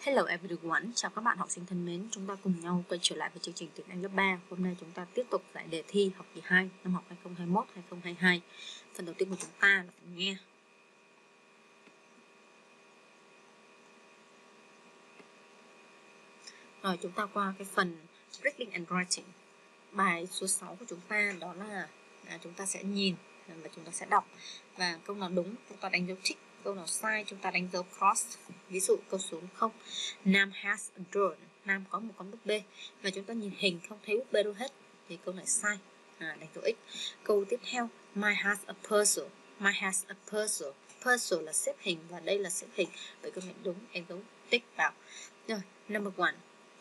Hello everyone, chào các bạn học sinh thân mến. Chúng ta cùng nhau quay trở lại với chương trình tiếng Anh lớp 3. Hôm nay chúng ta tiếp tục lại đề thi học kỳ 2 năm học 2021-2022. Phần đầu tiên của chúng ta là phần nghe. Rồi chúng ta qua cái phần reading and writing. Bài số 6 của chúng ta đó là chúng ta sẽ nhìn và chúng ta sẽ đọc. Và câu nào đúng chúng ta đánh dấu tick, câu nào sai chúng ta đánh dấu cross. Ví dụ câu số 0, Nam has a drone. Nam có một con búp bê. Và chúng ta nhìn hình không thấy búp bê đâu hết, thì câu này sai, đánh dấu x. Câu tiếp theo, My has a puzzle. My has a puzzle. Puzzle là xếp hình và đây là xếp hình. Vậy câu này đúng, đánh dấu tích vào. Rồi, number 1,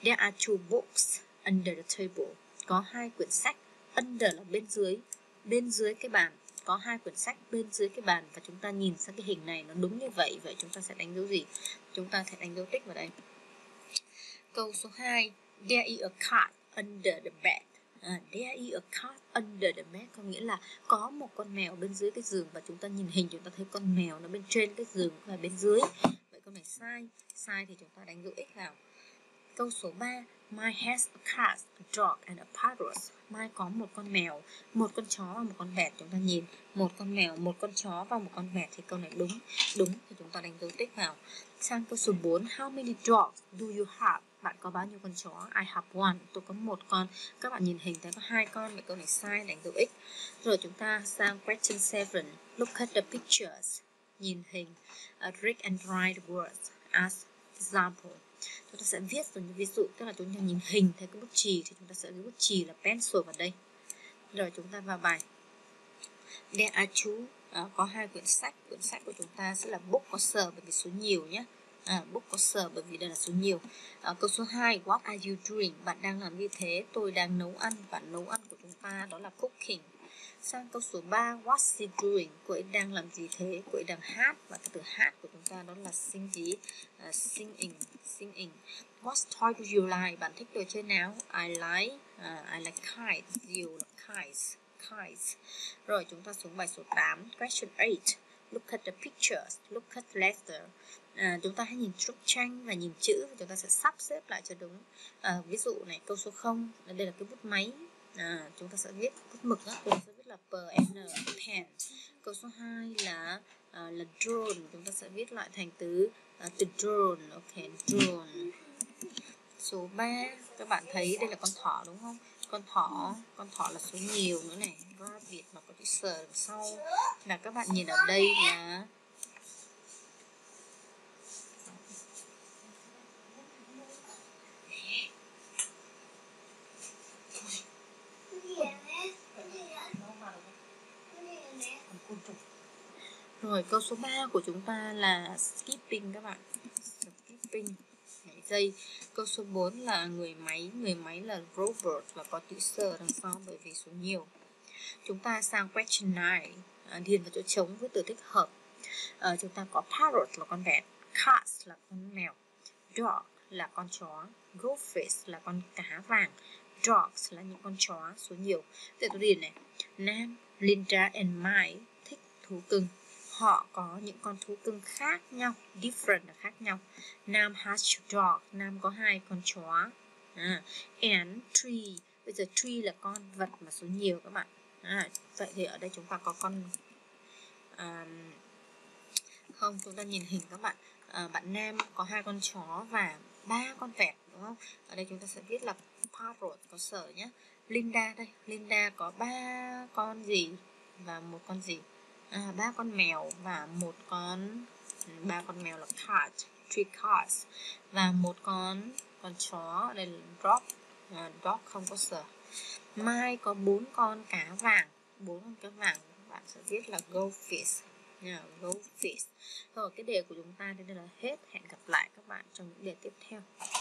There are 2 books under the table. Có 2 quyển sách. Under là bên dưới. Bên dưới cái bàn. Có 2 quyển sách bên dưới cái bàn và chúng ta nhìn sang cái hình này nó đúng như vậy. Vậy chúng ta sẽ đánh dấu gì? Chúng ta sẽ đánh dấu tích vào đây. Câu số 2, There is a cat under the bed. There is a cat under the bed có nghĩa là có một con mèo bên dưới cái giường và chúng ta nhìn hình chúng ta thấy con mèo nó bên trên cái giường và bên dưới. Vậy câu này sai. Sai thì chúng ta đánh dấu x vào. Câu số 3, My has a cat, a dog and a parrot. Mai có một con mèo, một con chó và một con vẹt. Chúng ta nhìn một con mèo, một con chó và một con vẹt thì câu này đúng. Đúng thì chúng ta đánh dấu tích vào. Sang câu số 4, How many dogs do you have? Bạn có bao nhiêu con chó? I have one. Tôi có 1 con. Các bạn nhìn hình thấy có 2 con. Vậy câu này sai, đánh dấu x. Rồi chúng ta sang question 7, Look at the pictures. Nhìn hình. Read and write words as example. Chúng ta sẽ viết vào những ví dụ, tức là chúng ta nhìn hình thấy cái bút chì thì chúng ta sẽ viết bút chì là pencil vào đây. Rồi chúng ta vào bài. There are 2, có 2 quyển sách. Quyển sách của chúng ta sẽ là book có sờ bởi vì số nhiều nhé. Book có sờ bởi vì đây là số nhiều. Câu số 2, What are you doing? Bạn đang làm như thế. Tôi đang nấu ăn và nấu ăn của chúng ta đó là cooking. Sang câu số 3, What's she doing? Cô ấy đang làm gì thế? Cô ấy đang hát. Và cái từ hát của chúng ta đó là sing gì? Singing. What toy do you like? Bạn thích đồ chơi nào? I like kites. You like kites. Rồi chúng ta xuống bài số 8, Question 8, Look at the pictures, look at the letter. Chúng ta hãy nhìn bức tranh và nhìn chữ. Chúng ta sẽ sắp xếp lại cho đúng. Ví dụ này, câu số 0, đây là cái bút máy. Chúng ta sẽ viết bút mực đó, chúng ta sẽ viết là pen. Câu số 2 là drone, chúng ta sẽ viết lại thành từ drone, ok, drone. Số 3, các bạn thấy đây là con thỏ đúng không? Con thỏ là số nhiều nữa này, rabbit mà có chữ sờ đằng sau. Là các bạn nhìn ở đây là rồi. Câu số 3 của chúng ta là skipping các bạn. Skipping, nhảy dây. Câu số 4 là người máy. Người máy là robot và có chữ sờ đằng sau bởi vì số nhiều. Chúng ta sang question 9, điền vào chỗ trống với từ thích hợp. Chúng ta có parrot là con vẹt, cat là con mèo, dog là con chó, goldfish là con cá vàng, dogs là những con chó số nhiều. Vậy tôi điền này, Nam, Linda and Mike thích thú cưng. Họ có những con thú cưng khác nhau, different là khác nhau. Nam has a dog, Nam có 2 con chó. And tree, bây giờ tree là con vật mà số nhiều các bạn. Vậy thì ở đây chúng ta có con không, chúng ta nhìn hình các bạn. Bạn Nam có 2 con chó và 3 con vẹt đúng không? Ở đây chúng ta sẽ viết là parrot có sở nhé. Linda đây, Linda có 3 con gì và 1 con gì? 3 con mèo và 1 con, 3 con mèo là cat, 3 cats và 1 con chó, ở đây là dog, dog không có sở. Mai có 4 con cá vàng, 4 con cá vàng bạn sẽ viết là goldfish. Goldfish. Rồi cái đề của chúng ta đến đây là hết. Hẹn gặp lại các bạn trong những đề tiếp theo.